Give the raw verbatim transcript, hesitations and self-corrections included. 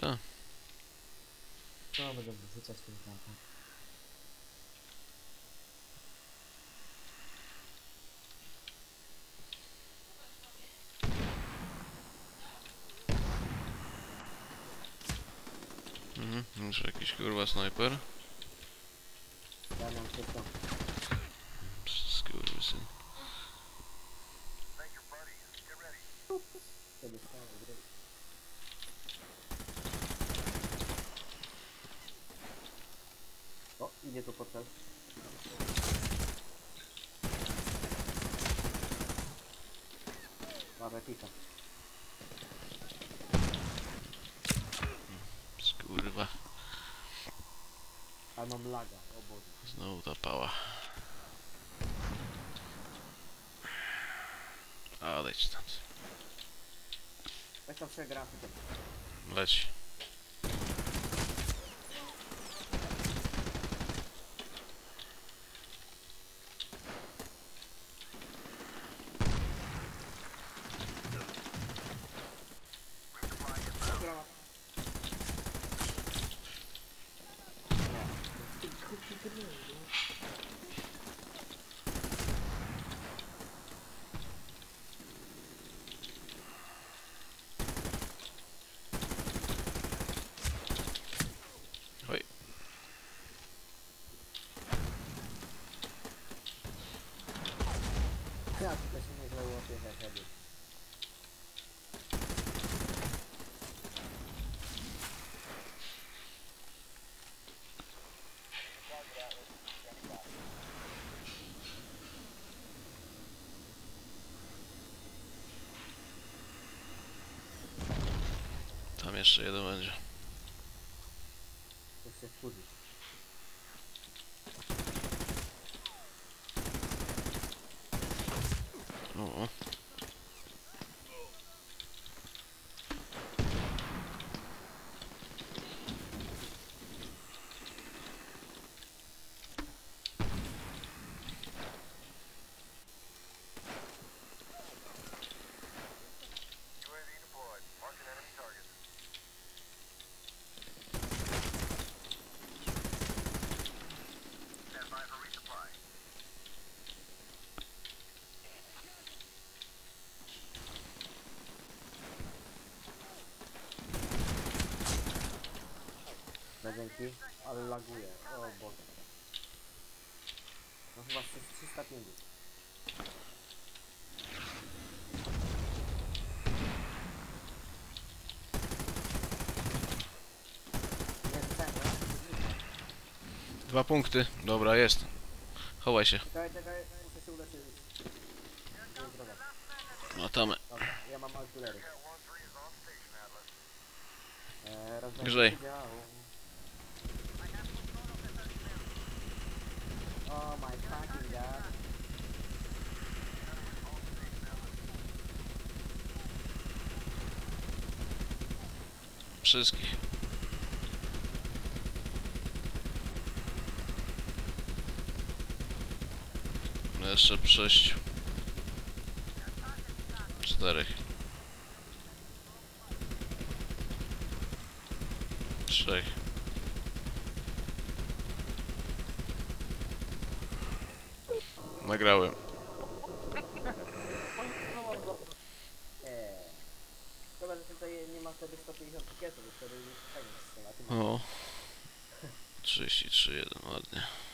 Co? No, będę wrzucać ten kawałek. Mhm, muszę jakiś kurwa snajper. Ja mam tylko. Skurwysyn. O, idzie tu potem. Ma replika. Skurwa. A mam laga, o Boże. Znowu ta pała. A, odejdź stąd. Jak to przegra? Leć. Tam jeszcze jeden będzie. To się wkurzyć. O. Dzięki, ale laguje, o Boże. No chyba trzysta pięćdziesiąt. Dwa punkty, dobra, jest. Chowaj się. Czekaj, czekaj, muszę się uleczyć. No tam. Dobra, ja mam artylery. Grzej. Oh my fucking god. Wszystkich. Jeszcze sześć. Czterech. Trzech. Nagrałem. Szkoda, że tutaj nie ma wtedy sto pięćdziesiąt pikietów, wtedy nie jest fajnie. trzydzieści trzy jeden, ładnie.